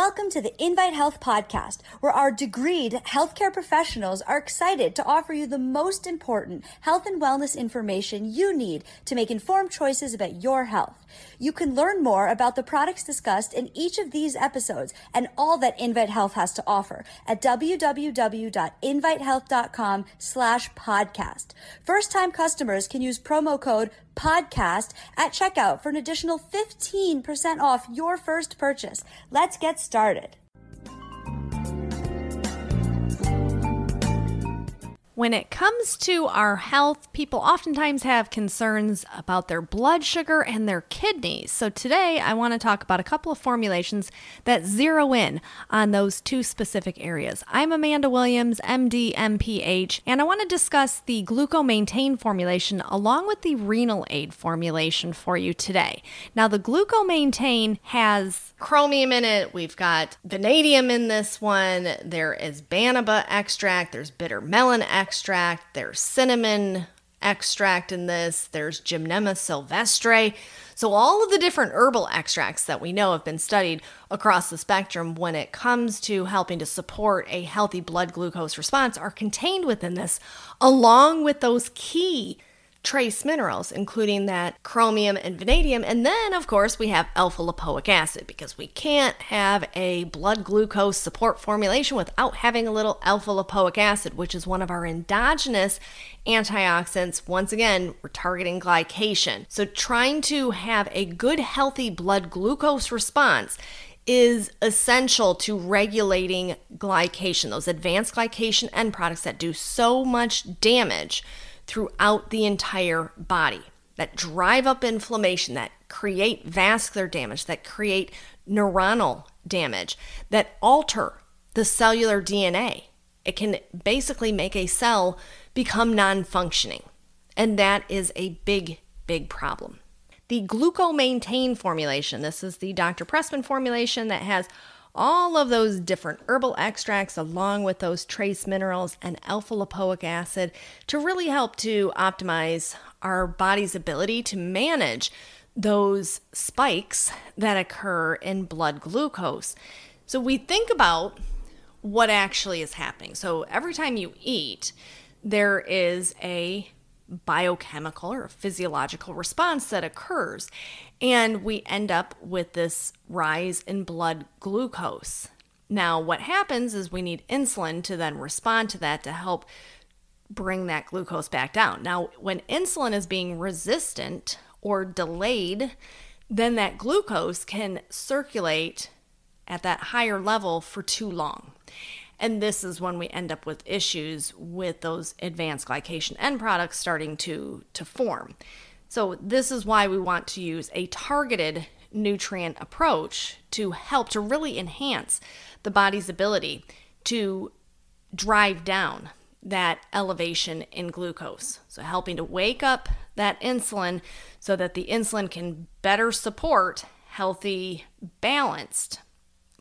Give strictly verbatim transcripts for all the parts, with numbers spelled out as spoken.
Welcome to the InVite Health podcast, where our degreed healthcare professionals are excited to offer you the most important health and wellness information you need to make informed choices about your health. You can learn more about the products discussed in each of these episodes and all that InVite Health has to offer at w w w dot invite health dot com slash podcast. First-time customers can use promo code podcast at checkout for an additional fifteen percent off your first purchase. Let's get started. When it comes to our health, people oftentimes have concerns about their blood sugar and their kidneys. So today I want to talk about a couple of formulations that zero in on those two specific areas. I'm Amanda Williams, M D, M P H, and I want to discuss the GlucoMaintain formulation along with the RenalAid formulation for you today. Now, the GlucoMaintain has chromium in it. We've got vanadium in this one. There is banaba extract. There's bitter melon extract. extract, there's cinnamon extract in this, there's Gymnema sylvestre. So all of the different herbal extracts that we know have been studied across the spectrum when it comes to helping to support a healthy blood glucose response are contained within this, along with those key trace minerals, including that chromium and vanadium. And then, of course, we have alpha-lipoic acid, because we can't have a blood glucose support formulation without having a little alpha-lipoic acid, which is one of our endogenous antioxidants. Once again, we're targeting glycation. So trying to have a good, healthy blood glucose response is essential to regulating glycation, those advanced glycation end products that do so much damage throughout the entire body, that drive up inflammation, that create vascular damage, that create neuronal damage, that alter the cellular D N A. It can basically make a cell become non-functioning, and that is a big, big problem. The GlucoMaintain formulation, this is the Doctor Pressman formulation that has all of those different herbal extracts along with those trace minerals and alpha-lipoic acid to really help to optimize our body's ability to manage those spikes that occur in blood glucose. So we think about what actually is happening. So every time you eat, there is a biochemical or physiological response that occurs, and we end up with this rise in blood glucose. Now, what happens is we need insulin to then respond to that to help bring that glucose back down. Now, when insulin is being resistant or delayed, then that glucose can circulate at that higher level for too long. And this is when we end up with issues with those advanced glycation end products starting to, to form. So this is why we want to use a targeted nutrient approach to help to really enhance the body's ability to drive down that elevation in glucose. So helping to wake up that insulin so that the insulin can better support healthy, balanced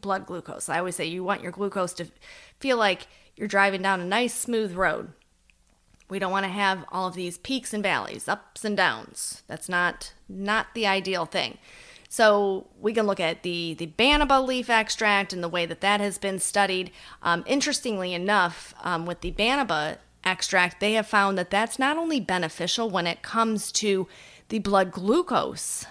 blood glucose. I always say you want your glucose to feel like you're driving down a nice smooth road. We don't want to have all of these peaks and valleys, ups and downs. That's not not the ideal thing. So we can look at the the banaba leaf extract and the way that that has been studied. Um, interestingly enough, um, with the banaba extract, they have found that that's not only beneficial when it comes to the blood glucose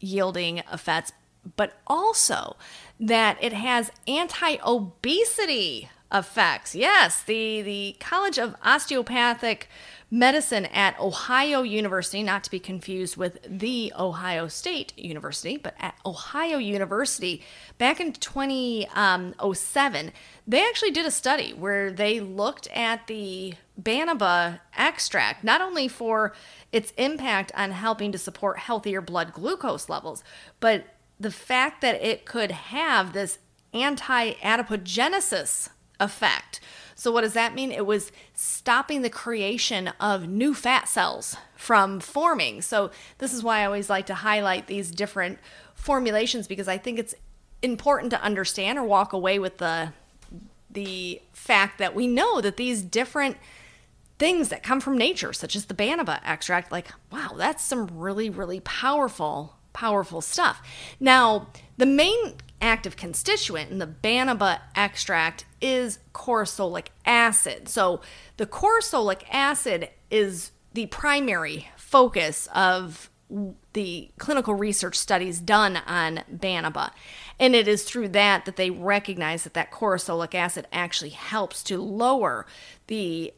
yielding effects, but also that it has anti-obesity effects. Yes, the, the College of Osteopathic Medicine at Ohio University, not to be confused with the Ohio State University, but at Ohio University back in two thousand seven, they actually did a study where they looked at the banaba extract, not only for its impact on helping to support healthier blood glucose levels, but the fact that it could have this anti-adipogenesis effect. So what does that mean? It was stopping the creation of new fat cells from forming. So this is why I always like to highlight these different formulations, because I think it's important to understand or walk away with the, the fact that we know that these different things that come from nature, such as the banaba extract, like, wow, that's some really, really powerful Powerful stuff. Now, the main active constituent in the Banaba extract is corosolic acid. So the corosolic acid is the primary focus of the clinical research studies done on Banaba. And it is through that that they recognize that that corosolic acid actually helps to lower the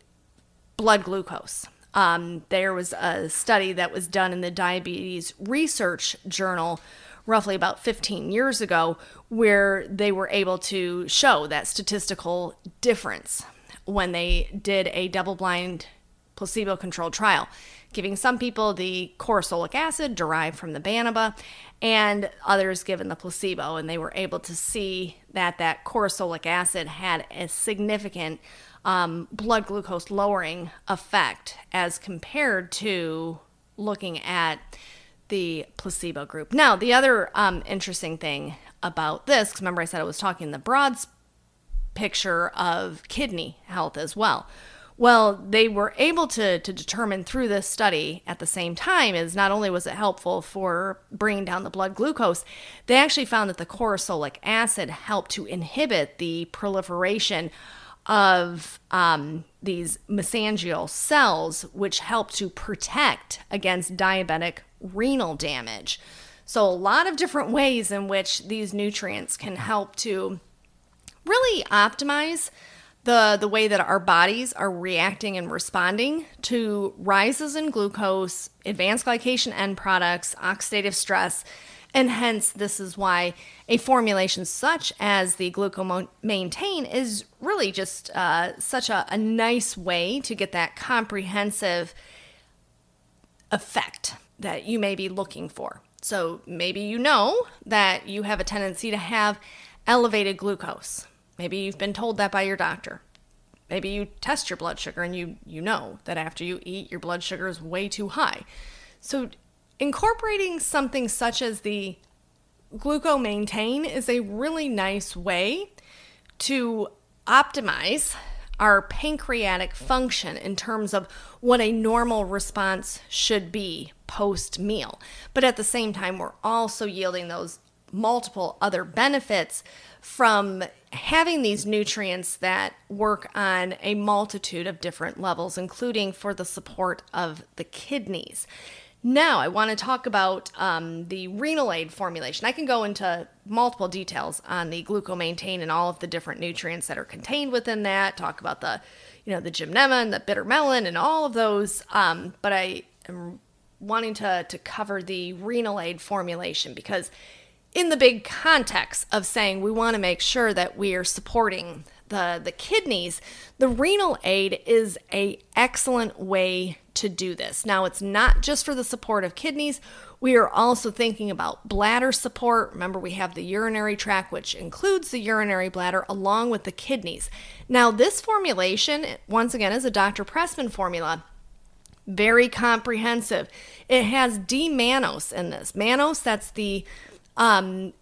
blood glucose. Um, there was a study that was done in the Diabetes Research Journal roughly about fifteen years ago where they were able to show that statistical difference when they did a double-blind placebo-controlled trial, giving some people the corosolic acid derived from the Banaba and others given the placebo, and they were able to see that that corosolic acid had a significant um, blood glucose lowering effect as compared to looking at the placebo group. Now, the other um, interesting thing about this, because remember I said I was talking the broad picture of kidney health as well. Well, they were able to, to determine through this study at the same time is not only was it helpful for bringing down the blood glucose, they actually found that the corosolic acid helped to inhibit the proliferation of um, these mesangial cells, which helped to protect against diabetic renal damage. So a lot of different ways in which these nutrients can help to really optimize The, the way that our bodies are reacting and responding to rises in glucose, advanced glycation end products, oxidative stress, and hence this is why a formulation such as the GlucoMaintain is really just uh, such a, a nice way to get that comprehensive effect that you may be looking for. So maybe you know that you have a tendency to have elevated glucose. Maybe you've been told that by your doctor. Maybe you test your blood sugar and you, you know that after you eat, your blood sugar is way too high. So incorporating something such as the GlucoMaintain is a really nice way to optimize our pancreatic function in terms of what a normal response should be post-meal. But at the same time, we're also yielding those multiple other benefits from having these nutrients that work on a multitude of different levels, including for the support of the kidneys. Now, I want to talk about um, the RenalAid formulation. I can go into multiple details on the GlucoMaintain and all of the different nutrients that are contained within that, talk about the, you know, the Gymnema and the bitter melon and all of those, um, but I am wanting to, to cover the RenalAid formulation because in the big context of saying we want to make sure that we are supporting the, the kidneys, the RenalAid is an excellent way to do this. Now, it's not just for the support of kidneys. We are also thinking about bladder support. Remember, we have the urinary tract, which includes the urinary bladder along with the kidneys. Now, this formulation, once again, is a Doctor Pressman formula. Very comprehensive. It has D-mannose in this. Mannose, that's the Um,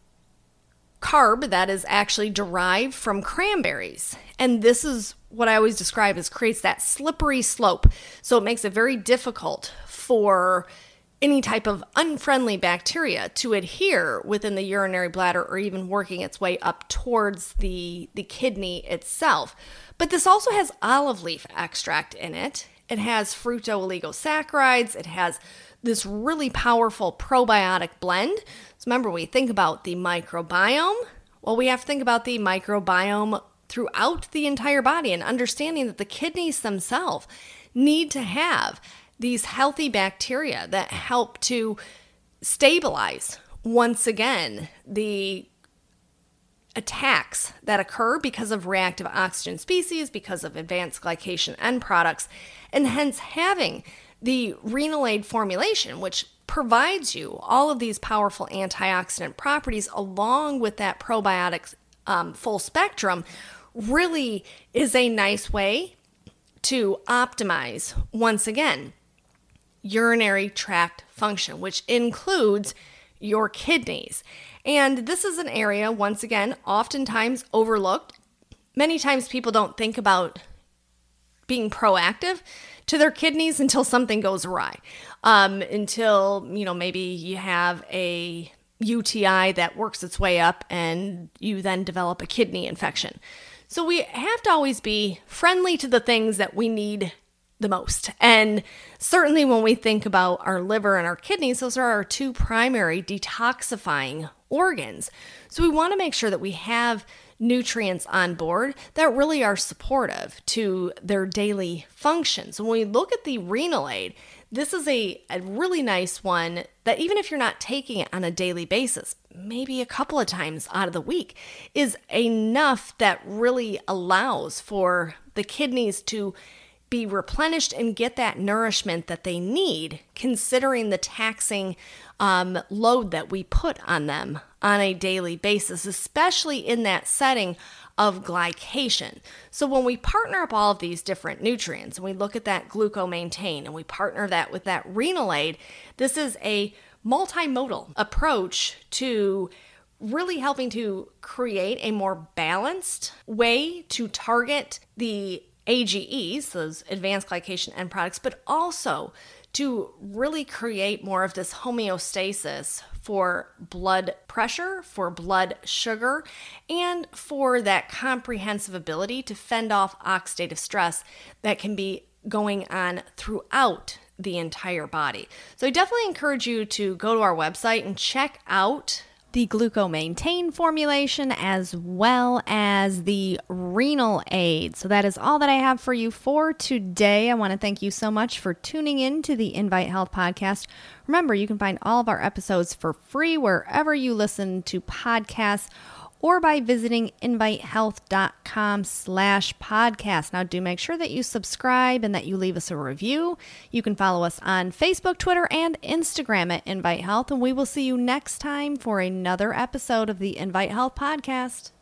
carb that is actually derived from cranberries. And this is what I always describe as creates that slippery slope. So it makes it very difficult for any type of unfriendly bacteria to adhere within the urinary bladder or even working its way up towards the, the kidney itself. But this also has olive leaf extract in it. It has fructo oligosaccharides. It has this really powerful probiotic blend. So remember, we think about the microbiome. Well, we have to think about the microbiome throughout the entire body and understanding that the kidneys themselves need to have these healthy bacteria that help to stabilize, once again, the attacks that occur because of reactive oxygen species, because of advanced glycation end products, and hence having the RenalAid formulation, which provides you all of these powerful antioxidant properties along with that probiotic um, full spectrum, really is a nice way to optimize, once again, urinary tract function, which includes your kidneys. And this is an area, once again, oftentimes overlooked. Many times people don't think about being proactive to their kidneys until something goes awry, um, until, you know, maybe you have a U T I that works its way up and you then develop a kidney infection. So we have to always be friendly to the things that we need the most. And certainly when we think about our liver and our kidneys, those are our two primary detoxifying organs. So we want to make sure that we have nutrients on board that really are supportive to their daily functions. When we look at the RenalAid, this is a, a really nice one that even if you're not taking it on a daily basis, maybe a couple of times out of the week, is enough that really allows for the kidneys to be replenished and get that nourishment that they need, considering the taxing um, load that we put on them on a daily basis, especially in that setting of glycation. So when we partner up all of these different nutrients and we look at that GlucoMaintain and we partner that with that RenalAid, this is a multimodal approach to really helping to create a more balanced way to target the A G Es, those advanced glycation end products, but also to really create more of this homeostasis for blood pressure, for blood sugar, and for that comprehensive ability to fend off oxidative stress that can be going on throughout the entire body. So I definitely encourage you to go to our website and check out the GlucoMaintain formulation as well as the RenalAid. So that is all that I have for you for today. I want to thank you so much for tuning in to the InVite Health Podcast. Remember, you can find all of our episodes for free wherever you listen to podcasts or by visiting invite health dot com slash podcast. Now do make sure that you subscribe and that you leave us a review. You can follow us on Facebook, Twitter, and Instagram at InVite Health, and we will see you next time for another episode of the InVite Health Podcast.